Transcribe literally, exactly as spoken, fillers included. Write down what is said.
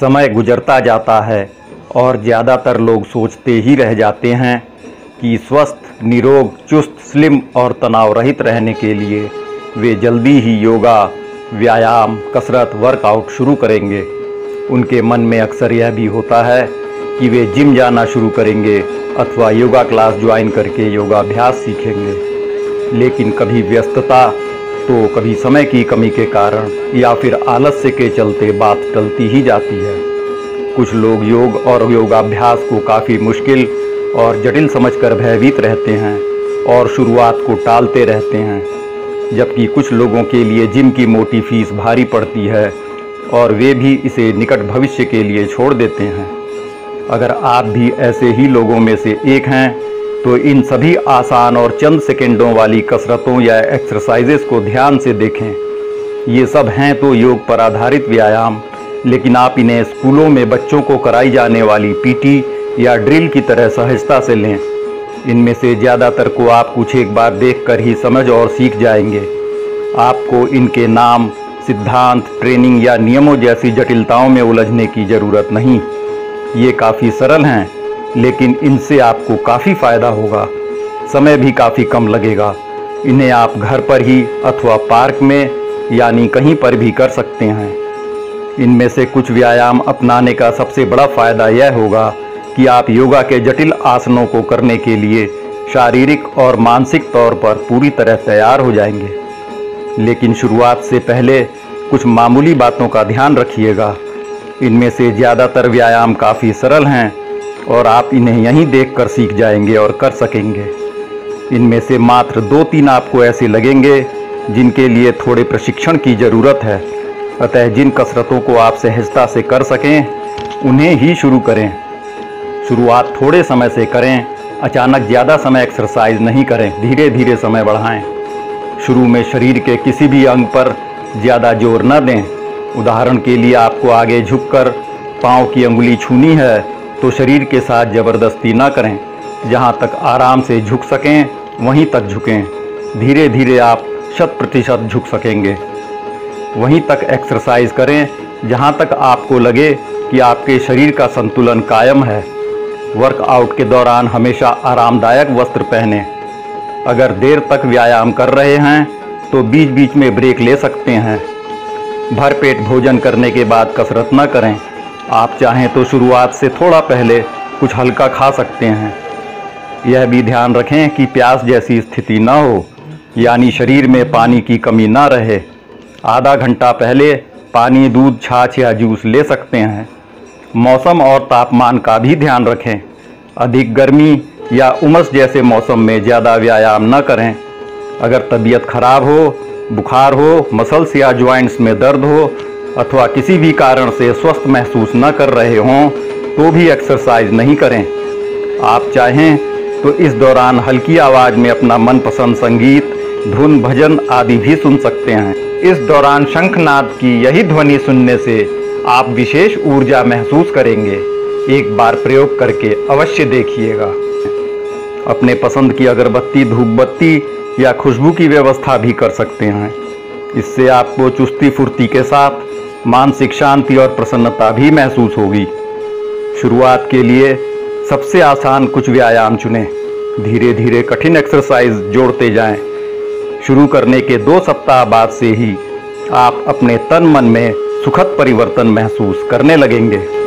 समय गुजरता जाता है और ज़्यादातर लोग सोचते ही रह जाते हैं कि स्वस्थ, निरोग, चुस्त, स्लिम और तनाव रहित रहने के लिए वे जल्दी ही योगा, व्यायाम, कसरत, वर्कआउट शुरू करेंगे। उनके मन में अक्सर यह भी होता है कि वे जिम जाना शुरू करेंगे अथवा योगा क्लास ज्वाइन करके योगाभ्यास सीखेंगे, लेकिन कभी व्यस्तता तो कभी समय की कमी के कारण या फिर आलस्य के चलते बात टलती ही जाती है। कुछ लोग योग और योगाभ्यास को काफ़ी मुश्किल और जटिल समझकर भयभीत रहते हैं और शुरुआत को टालते रहते हैं, जबकि कुछ लोगों के लिए जिम की मोटी फीस भारी पड़ती है और वे भी इसे निकट भविष्य के लिए छोड़ देते हैं। अगर आप भी ऐसे ही लोगों में से एक हैं तो इन सभी आसान और चंद सेकंडों वाली कसरतों या एक्सरसाइजेस को ध्यान से देखें। ये सब हैं तो योग पर आधारित व्यायाम, लेकिन आप इन्हें स्कूलों में बच्चों को कराई जाने वाली पीटी या ड्रिल की तरह सहजता से लें। इनमें से ज़्यादातर को आप कुछ एक बार देखकर ही समझ और सीख जाएंगे। आपको इनके नाम, सिद्धांत, ट्रेनिंग या नियमों जैसी जटिलताओं में उलझने की ज़रूरत नहीं। ये काफ़ी सरल हैं, लेकिन इनसे आपको काफ़ी फ़ायदा होगा, समय भी काफ़ी कम लगेगा। इन्हें आप घर पर ही अथवा पार्क में यानी कहीं पर भी कर सकते हैं। इनमें से कुछ व्यायाम अपनाने का सबसे बड़ा फ़ायदा यह होगा कि आप योगा के जटिल आसनों को करने के लिए शारीरिक और मानसिक तौर पर पूरी तरह तैयार हो जाएंगे। लेकिन शुरुआत से पहले कुछ मामूली बातों का ध्यान रखिएगा। इनमें से ज़्यादातर व्यायाम काफ़ी सरल हैं और आप इन्हें यहीं देखकर सीख जाएंगे और कर सकेंगे। इनमें से मात्र दो तीन आपको ऐसे लगेंगे जिनके लिए थोड़े प्रशिक्षण की ज़रूरत है, अतः जिन कसरतों को आप सहजता से कर सकें उन्हें ही शुरू करें। शुरुआत थोड़े समय से करें, अचानक ज़्यादा समय एक्सरसाइज नहीं करें, धीरे धीरे समय बढ़ाएं। शुरू में शरीर के किसी भी अंग पर ज़्यादा जोर न दें। उदाहरण के लिए, आपको आगे झुककर पाँव की अंगुली छूनी है तो शरीर के साथ ज़बरदस्ती ना करें, जहां तक आराम से झुक सकें वहीं तक झुकें। धीरे धीरे आप शत प्रतिशत झुक सकेंगे। वहीं तक एक्सरसाइज करें जहाँ तक आपको लगे कि आपके शरीर का संतुलन कायम है। वर्कआउट के दौरान हमेशा आरामदायक वस्त्र पहने। अगर देर तक व्यायाम कर रहे हैं तो बीच बीच में ब्रेक ले सकते हैं। भरपेट भोजन करने के बाद कसरत न करें। आप चाहें तो शुरुआत से थोड़ा पहले कुछ हल्का खा सकते हैं। यह भी ध्यान रखें कि प्यास जैसी स्थिति न हो, यानी शरीर में पानी की कमी ना रहे। आधा घंटा पहले पानी, दूध, छाछ या जूस ले सकते हैं। मौसम और तापमान का भी ध्यान रखें। अधिक गर्मी या उमस जैसे मौसम में ज़्यादा व्यायाम न करें। अगर तबीयत खराब हो, बुखार हो, मसल्स या जॉइंट्स में दर्द हो अथवा किसी भी कारण से स्वस्थ महसूस न कर रहे हों तो भी एक्सरसाइज नहीं करें। आप चाहें तो इस दौरान हल्की आवाज़ में अपना मनपसंद संगीत, धुन, भजन आदि भी सुन सकते हैं। इस दौरान शंखनाद की यही ध्वनि सुनने से आप विशेष ऊर्जा महसूस करेंगे। एक बार प्रयोग करके अवश्य देखिएगा। अपने पसंद की अगरबत्ती, धूपबत्ती या खुशबू की व्यवस्था भी कर सकते हैं। इससे आपको चुस्ती फुर्ती के साथ मानसिक शांति और प्रसन्नता भी महसूस होगी। शुरुआत के लिए सबसे आसान कुछ व्यायाम चुनें, धीरे धीरे कठिन एक्सरसाइज जोड़ते जाएं। शुरू करने के दो सप्ताह बाद से ही आप अपने तन मन में सुखद परिवर्तन महसूस करने लगेंगे।